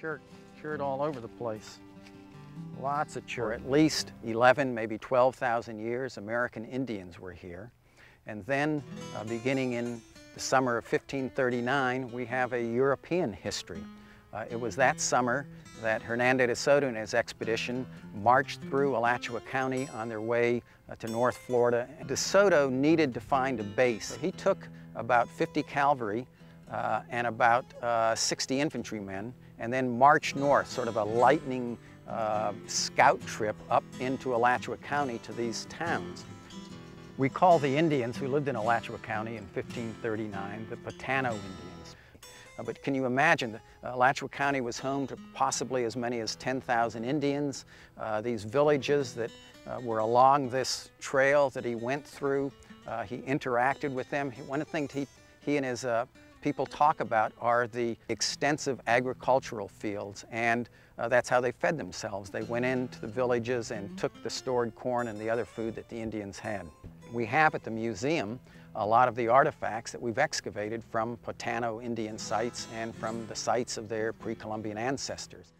Chert all over the place. Lots of chert. For at least 11, maybe 12,000 years, American Indians were here. And then, beginning in the summer of 1539, we have a European history. It was that summer that Hernando de Soto and his expedition marched through Alachua County on their way to North Florida. De Soto needed to find a base. He took about 50 cavalry and about 60 infantrymen and then marched north, sort of a lightning scout trip up into Alachua County to these towns. We call the Indians who lived in Alachua County in 1539 the Potano Indians. But can you imagine, Alachua County was home to possibly as many as 10,000 Indians. These villages that were along this trail that he went through, he interacted with them. One of the things he and his people talk about are the extensive agricultural fields, and that's how they fed themselves. They went into the villages and took the stored corn and the other food that the Indians had. We have at the museum a lot of the artifacts that we've excavated from Potano Indian sites and from the sites of their pre-Columbian ancestors.